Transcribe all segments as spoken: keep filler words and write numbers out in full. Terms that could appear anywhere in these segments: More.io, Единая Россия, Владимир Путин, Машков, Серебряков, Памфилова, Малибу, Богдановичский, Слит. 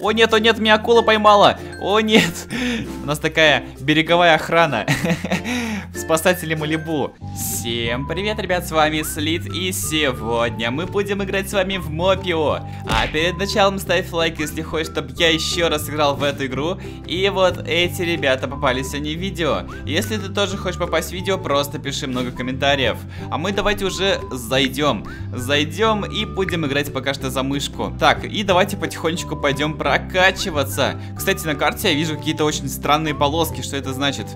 О нет, о нет, меня акула поймала. О нет. У нас такая береговая охрана. Спасатели Малибу. Всем привет, ребят, с вами Слит. И сегодня мы будем играть с вами в More.io. А перед началом ставь лайк, если хочешь, чтобы я еще раз играл в эту игру. И вот эти ребята попались они в видео. Если ты тоже хочешь попасть в видео, просто пиши много комментариев. А мы давайте уже зайдем. Зайдем и будем играть пока что за мышку. Так, и давайте потихонечку пойдем прокачиваться. Кстати, на карте я вижу какие-то очень странные полоски. Что это значит?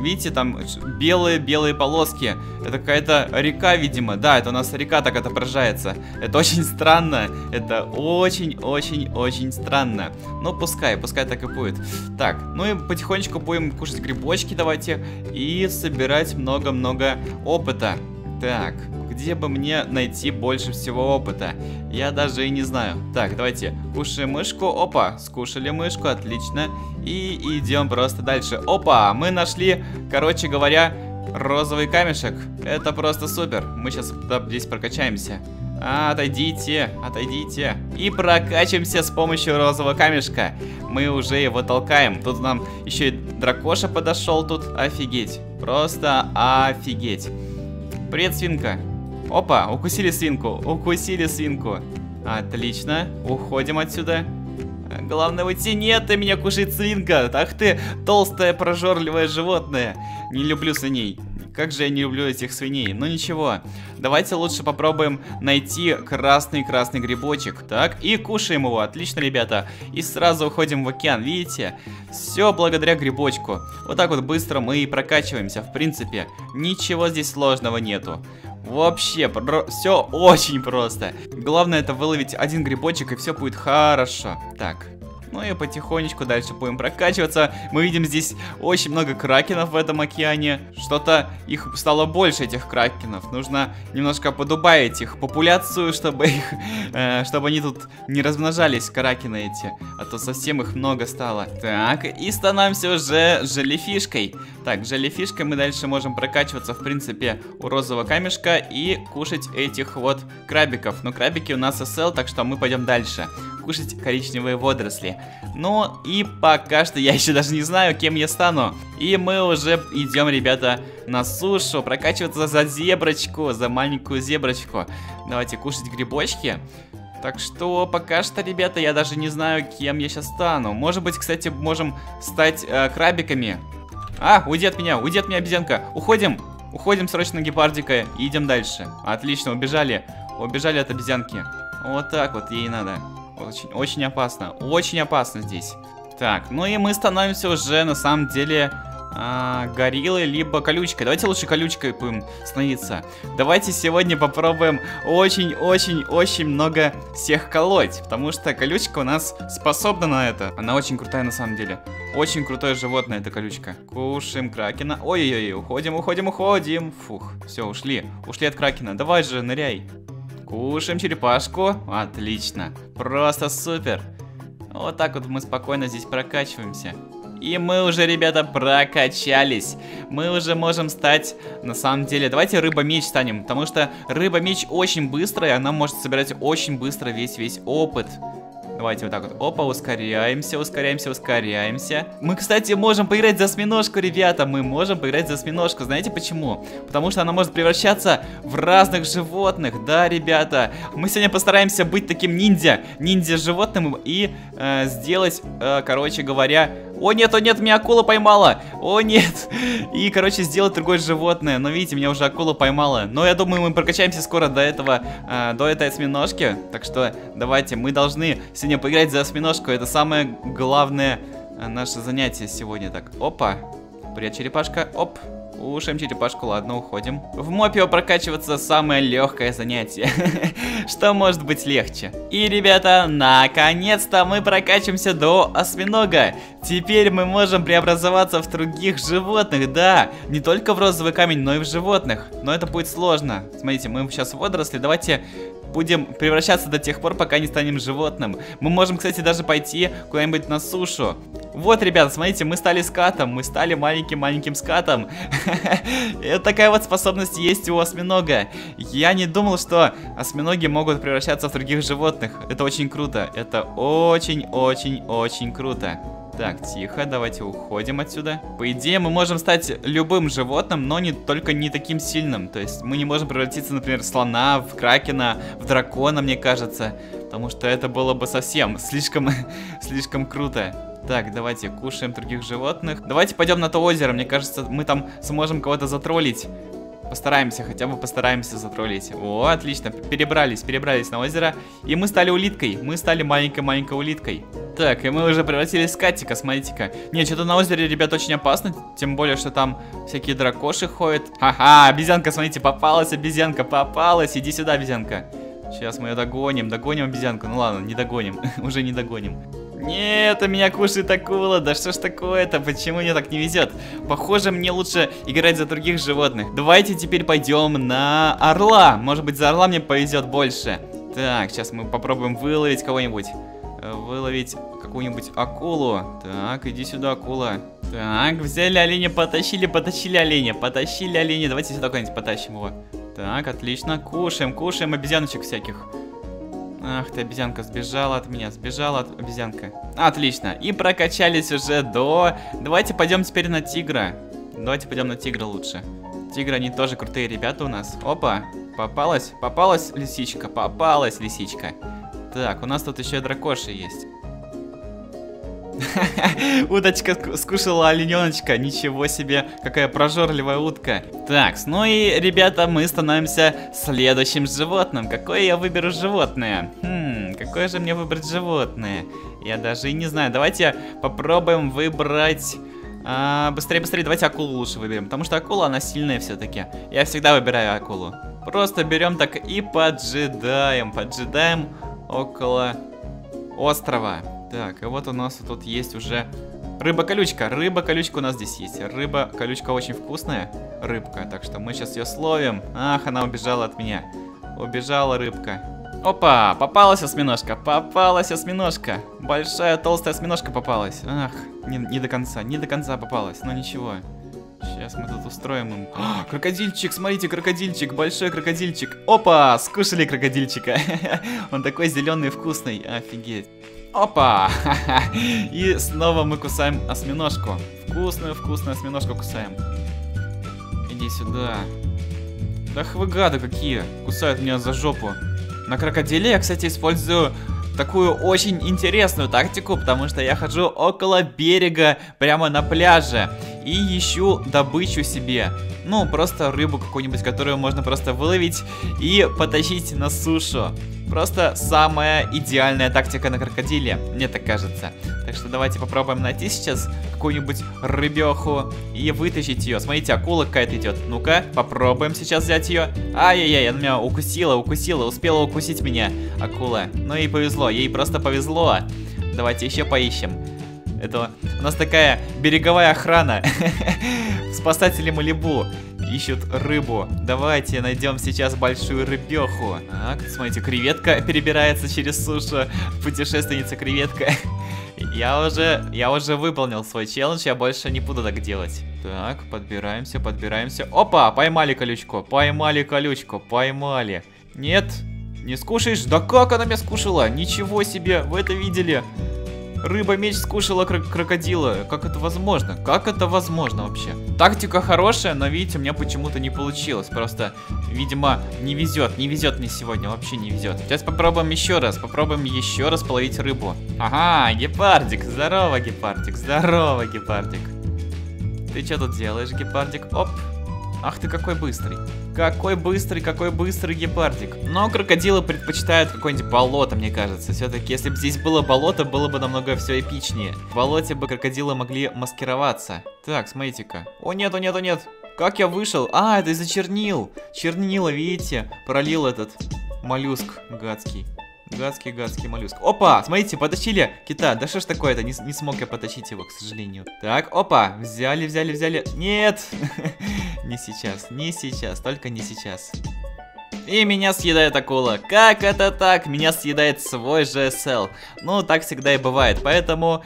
Видите, там белые-белые полоски. Это какая-то река, видимо. Да, это у нас река так отображается. Это очень странно. Это очень-очень-очень странно. Но пускай, пускай так и будет. Так, ну и потихонечку будем кушать грибочки, давайте. И собирать много-много опыта. Так, где бы мне найти больше всего опыта? Я даже и не знаю. Так, давайте, кушаем мышку. Опа, скушали мышку, отлично. И идем просто дальше. Опа, мы нашли, короче говоря, розовый камешек. Это просто супер. Мы сейчас здесь прокачаемся. Отойдите, отойдите. И прокачаемся с помощью розового камешка. Мы уже его толкаем. Тут нам еще и дракоша подошел тут. Офигеть, просто офигеть. Привет, свинка. Опа, укусили свинку, укусили свинку. Отлично, уходим отсюда. Главное уйти, нет, ты меня кушает свинка. Ах ты, толстое прожорливое животное. Не люблю свиней. Как же я не люблю этих свиней. Ну ничего, давайте лучше попробуем найти красный-красный грибочек. Так, и кушаем его, отлично, ребята. И сразу уходим в океан, видите? Все благодаря грибочку. Вот так вот быстро мы и прокачиваемся, в принципе. Ничего здесь сложного нету. Вообще, все очень просто. Главное это выловить один грибочек, и все будет хорошо. Так. Ну и потихонечку дальше будем прокачиваться. Мы видим здесь очень много кракенов в этом океане. Что-то их стало больше, этих кракенов. Нужно немножко подубавить их популяцию, чтобы их, э, чтобы они тут не размножались, кракены эти. А то совсем их много стало. Так, и становимся уже желефишкой. Так, желефишкой мы дальше можем прокачиваться, в принципе, у розового камешка и кушать этих вот крабиков. Но крабики у нас эс эл, так что мы пойдем дальше. Кушать коричневые водоросли. Ну и пока что я еще даже не знаю, кем я стану. И мы уже идем, ребята, на сушу прокачиваться за зеброчку, за маленькую зеброчку. Давайте кушать грибочки. Так что пока что, ребята, я даже не знаю, кем я сейчас стану. Может быть, кстати, можем стать э, крабиками. А, уйди от меня, уйди от меня, обезьянка. Уходим, уходим срочно, гепардика, и идем дальше. Отлично, убежали, убежали от обезьянки. Вот так вот ей надо. Очень, очень опасно, очень опасно здесь. Так, ну и мы становимся уже на самом деле а, гориллой, либо колючкой. Давайте лучше колючкой будем становиться. Давайте сегодня попробуем очень-очень-очень много всех колоть, потому что колючка у нас способна на это. Она очень крутая на самом деле. Очень крутое животное эта колючка. Кушаем кракена. Ой-ой-ой, уходим, уходим, уходим. Фух, все, ушли, ушли от кракена. Давай же, ныряй. Кушаем черепашку. Отлично. Просто супер. Вот так вот мы спокойно здесь прокачиваемся. И мы уже, ребята, прокачались. Мы уже можем стать, на самом деле... Давайте рыба-меч станем, потому что рыба-меч очень быстро, и она может собирать очень быстро весь-весь опыт. Давайте вот так вот. Опа, ускоряемся, ускоряемся, ускоряемся. Мы, кстати, можем поиграть за осьминожку, ребята. Мы можем поиграть за осьминожку. Знаете почему? Потому что она может превращаться в разных животных. Да, ребята. Мы сегодня постараемся быть таким ниндзя. Ниндзя-животным и э, сделать, э, короче говоря... О нет, о нет, меня акула поймала. О нет. И, короче, сделать другое животное. Но видите, меня уже акула поймала. Но я думаю, мы прокачаемся скоро до этого, э, до этой осьминожки. Так что давайте, мы должны сегодня поиграть за осьминожку. Это самое главное наше занятие сегодня. Так, опа. Привет, черепашка. Оп. Кушаем черепашку, ладно, уходим. В More.io прокачиваться самое легкое занятие. Что может быть легче? И, ребята, наконец-то мы прокачиваемся до осьминога. Теперь мы можем преобразоваться в других животных, да. Не только в розовый камень, но и в животных. Но это будет сложно. Смотрите, мы сейчас в водоросли, давайте... Будем превращаться до тех пор, пока не станем животным. Мы можем, кстати, даже пойти куда-нибудь на сушу. Вот, ребята, смотрите, мы стали скатом, мы стали маленьким-маленьким скатом. Такая вот способность есть у осьминога. Я не думал, что осьминоги могут превращаться в других животных. Это очень круто, это очень-очень-очень круто. Так, тихо, давайте уходим отсюда. По идее, мы можем стать любым животным, но не только не таким сильным. То есть мы не можем превратиться, например, в слона, в кракена, в дракона, мне кажется. Потому что это было бы совсем слишком, слишком круто. Так, давайте кушаем других животных. Давайте пойдем на то озеро, мне кажется, мы там сможем кого-то затроллить. Постараемся, хотя бы постараемся затроллить. О, отлично, перебрались, перебрались на озеро. И мы стали улиткой, мы стали маленькой-маленькой улиткой. Так, и мы уже превратились в катика, смотрите-ка. Не, что-то на озере, ребят, очень опасно. Тем более, что там всякие дракоши ходят. Ха-ха, обезьянка, смотрите, попалась обезьянка, попалась. Иди сюда, обезьянка. Сейчас мы ее догоним, догоним обезьянку. Ну ладно, не догоним, уже не догоним. Нет, у меня кушает акула, да что ж такое-то, почему мне так не везет? Похоже, мне лучше играть за других животных. Давайте теперь пойдем на орла, может быть за орла мне повезет больше. Так, сейчас мы попробуем выловить кого-нибудь, выловить какую-нибудь акулу. Так, иди сюда, акула. Так, взяли оленя, потащили, потащили оленя, потащили оленя, давайте сюда куда-нибудь потащим его. Так, отлично, кушаем, кушаем обезьяночек всяких. Ах ты, обезьянка, сбежала от меня, сбежала от обезьянка. Отлично, и прокачались уже до... Давайте пойдем теперь на тигра. Давайте пойдем на тигра лучше. Тигры, они тоже крутые ребята у нас. Опа, попалась, попалась лисичка, попалась лисичка. Так, у нас тут еще и дракоши есть. Удочка скушала олененочка. Ничего себе, какая прожорливая утка. Так, ну и, ребята, мы становимся следующим животным. Какое я выберу животное? Хм, какое же мне выбрать животное? Я даже и не знаю. Давайте попробуем выбрать... А, быстрее, быстрее, давайте акулу лучше выберем. Потому что акула, она сильная все-таки. Я всегда выбираю акулу. Просто берем так и поджидаем. Поджидаем около острова. Так, и вот у нас тут есть уже рыба-колючка. Рыба-колючка у нас здесь есть. Рыба-колючка очень вкусная. Рыбка, так что мы сейчас ее словим. Ах, она убежала от меня. Убежала рыбка. Опа, попалась осьминожка, попалась осьминожка. Большая толстая осьминожка попалась. Ах, не, не до конца, не до конца попалась, но ничего. Сейчас мы тут устроим им. О, крокодильчик, смотрите, крокодильчик, большой крокодильчик. Опа, скушали крокодильчика. Он такой зеленый и вкусный, офигеть. Опа! И снова мы кусаем осьминожку. Вкусную-вкусную осьминожку кусаем. Иди сюда. Ах вы гады какие! Кусают меня за жопу. На крокодиле я, кстати, использую такую очень интересную тактику, потому что я хожу около берега, прямо на пляже. И ищу добычу себе. Ну, просто рыбу какую-нибудь, которую можно просто выловить и потащить на сушу. Просто самая идеальная тактика на крокодиле, мне так кажется. Так что давайте попробуем найти сейчас какую-нибудь рыбеху и вытащить ее. Смотрите, акула какая-то идет. Ну-ка, попробуем сейчас взять ее. Ай-яй-яй, она меня укусила, укусила, успела укусить меня акула. Ну и повезло, ей просто повезло. Давайте еще поищем. Это у нас такая береговая охрана. Спасатели Малибу ищут рыбу. Давайте найдем сейчас большую рыбеху. Так, смотрите, креветка перебирается через сушу. Путешественница креветка. Я уже, я уже выполнил свой челлендж, я больше не буду так делать. Так, подбираемся, подбираемся. Опа, поймали колючку, поймали колючку, поймали. Нет, не скушаешь? Да как она меня скушала? Ничего себе, вы это видели? Рыба-меч скушала крок крокодила. Как это возможно? Как это возможно вообще? Тактика хорошая, но, видите, у меня почему-то не получилось. Просто, видимо, не везет. Не везет мне сегодня, вообще не везет. Сейчас попробуем еще раз. Попробуем еще раз половить рыбу. Ага, гепардик. Здорово, гепардик. Здорово, гепардик. Ты что тут делаешь, гепардик? Оп. Ах ты какой быстрый. Какой быстрый, какой быстрый гепардик. Но крокодилы предпочитают какое-нибудь болото, мне кажется. Все-таки, если бы здесь было болото, было бы намного все эпичнее. В болоте бы крокодилы могли маскироваться. Так, смотрите-ка. О нет, о нет, о нет. Как я вышел? А, это из-за чернил. Чернила, видите, пролил этот моллюск гадский. Гадский, гадский моллюск. Опа, смотрите, потащили кита. Да что ж такое-то, не, не смог я потащить его, к сожалению. Так, опа, взяли, взяли, взяли. Нет, не сейчас, не сейчас, только не сейчас. И меня съедает акула. Как это так? Меня съедает свой же эс эл. Ну, так всегда и бывает, поэтому...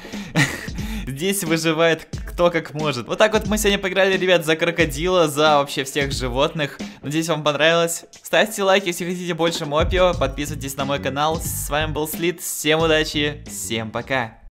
Здесь выживает кто как может. Вот так вот мы сегодня поиграли, ребят, за крокодила, за вообще всех животных. Надеюсь, вам понравилось. Ставьте лайки, если хотите больше More точка ай о. Подписывайтесь на мой канал. С вами был Слит. Всем удачи, всем пока.